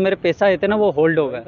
मेरे पैसा आए थे ना वो होल्ड हो गए,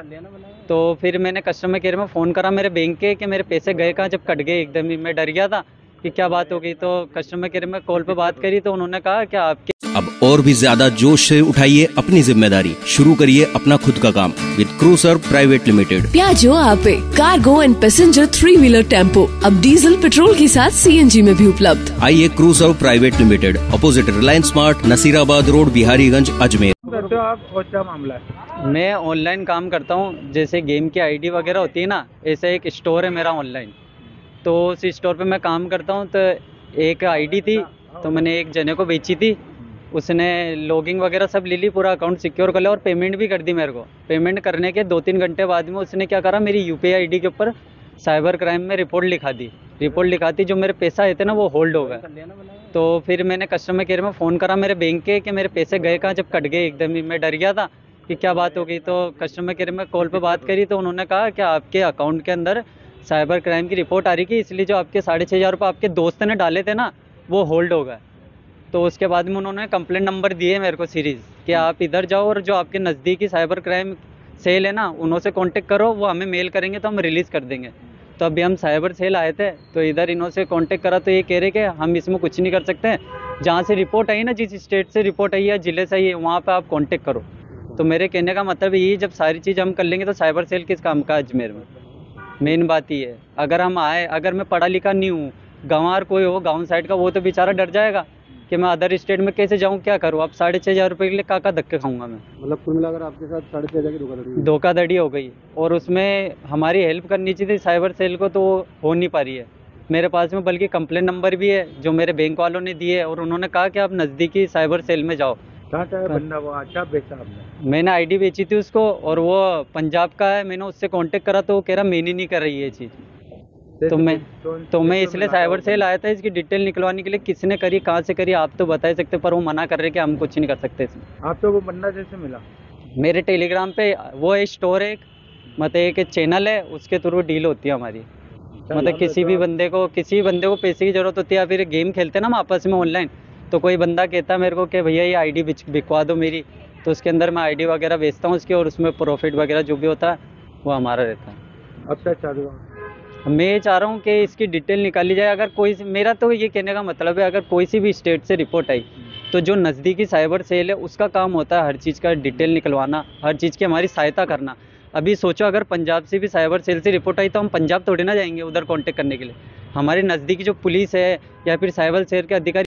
तो फिर मैंने कस्टमर केयर में फ़ोन करा मेरे बैंक के कि मेरे पैसे गए कहाँ, जब कट गए एकदम ही मैं डर गया था कि क्या बात हो गई। तो कस्टमर केयर में कॉल पे बात करी तो उन्होंने कहा कि आपके अब और भी ज्यादा जोश से उठाइए अपनी जिम्मेदारी, शुरू करिए अपना खुद का काम with crusher private limited. Piaggio आप cargo and passenger 3 wheeler tempo अब डीजल पेट्रोल के साथ CNG में भी उपलब्ध। आइए crusher private limited, opposite Reliance smart, Nasirabad road, Biharigunj, Ajmer. तो आप और क्या मामला है? मैं ऑनलाइन काम करता हूँ, जैसे गेम की आईडी वगैरह होती है ना, ऐसा एक स्टोर है मेरा ऑनलाइन, तो उस स्टोर पे मैं काम करता हूँ। तो एक आईडी थी तो मैंने एक जने को बेची थी, उसने लॉगिंग वगैरह सब ले ली, पूरा अकाउंट सिक्योर कर लिया और पेमेंट भी कर दी मेरे को। पेमेंट करने के 2-3 घंटे बाद में उसने क्या करा, मेरी UPI आईडी के ऊपर साइबर क्राइम में रिपोर्ट लिखा दी। रिपोर्ट लिखाती जो मेरे पैसा आए थे ना वो होल्ड हो गए, तो फिर मैंने कस्टमर केयर में फ़ोन करा मेरे बैंक के कि मेरे पैसे गए कहाँ, जब कट गए एकदम ही मैं डर गया था कि क्या बात हो गई। तो कस्टमर केयर में कॉल पे बात करी तो उन्होंने कहा कि आपके अकाउंट के अंदर साइबर क्राइम की रिपोर्ट आ रही थी, इसलिए जो आपके 6500 रुपये आपके दोस्त ने डाले थे ना वो होल्ड हो गए। तो उसके बाद में उन्होंने कंप्लेंट नंबर दिए मेरे को सीरीज़ कि आप इधर जाओ और जो आपके नज़दीकी साइबर क्राइम सेल है ना उनसे कॉन्टेक्ट करो, वो हमें मेल करेंगे तो हम रिलीज़ कर देंगे। तो अभी हम साइबर सेल आए थे तो इधर इन्होंने कांटेक्ट करा तो ये कह रहे कि हम इसमें कुछ नहीं कर सकते हैं, जहाँ से रिपोर्ट आई ना, जिस स्टेट से रिपोर्ट आई है, जिले से आई है, वहाँ पे आप कांटेक्ट करो। तो मेरे कहने का मतलब यही, जब सारी चीज़ हम कर लेंगे तो साइबर सेल किस काम का अजमेर में। मेन बात ये है, अगर हम आए, अगर मैं पढ़ा लिखा नहीं हूँ, गंवार कोई हो गाँव साइड का, वो तो बेचारा डर जाएगा कि मैं अदर स्टेट में कैसे जाऊँ, क्या करूँ। आप 6500 रुपये के लिए काका धक्के खाऊंगा मैं, मतलब कुल मिलाकर आपके साथ 6500 की धोखाधड़ी हो गई। और उसमें हमारी हेल्प करनी चाहिए थी साइबर सेल को, तो हो नहीं पा रही है। मेरे पास में बल्कि कंप्लेंट नंबर भी है जो मेरे बैंक वालों ने दिए और उन्होंने कहा कि आप नज़दीकी साइबर सेल में जाओ। बंदा वो अच्छा बेचा आपने? मैंने आईडी बेची थी उसको और वो पंजाब का है, मैंने उससे कॉन्टेक्ट करा तो वो कह रहा मैंने नहीं कर रही ये चीज़। तो मैं इसलिए साइबर सेल आया था इसकी डिटेल निकलवाने के लिए, किसने करी, कहाँ से करी, आप तो बता ही सकते, पर वो मना कर रहे कि हम कुछ नहीं कर सकते इसमें। आप तो वो बंदा जैसे मिला मेरे टेलीग्राम पे, वो एक स्टोर है, मतलब एक चैनल है, उसके थ्रू डील होती है हमारी। मतलब किसी भी बंदे को पैसे की जरूरत होती है, या फिर गेम खेलते ना हम आपस में ऑनलाइन, तो कोई बंदा कहता है मेरे को कि भैया ये ID बिकवा दो मेरी, तो उसके अंदर मैं ID वगैरह बेचता हूँ उसकी, और उसमें प्रॉफिट वगैरह जो भी होता है वो हमारा रहता है। अब क्या चाह रहे हो? मैं चाह रहा हूँ कि इसकी डिटेल निकाली जाए। अगर कोई, मेरा तो ये कहने का मतलब है, अगर कोई सी भी स्टेट से रिपोर्ट आई तो जो नज़दीकी साइबर सेल है उसका काम होता है हर चीज़ का डिटेल निकलवाना, हर चीज़ की हमारी सहायता करना। अभी सोचो अगर पंजाब से भी साइबर सेल से रिपोर्ट आई तो हम पंजाब थोड़ी ना जाएंगे उधर कॉन्टेक्ट करने के लिए, हमारे नज़दीकी जो पुलिस है या फिर साइबर सेल के अधिकारी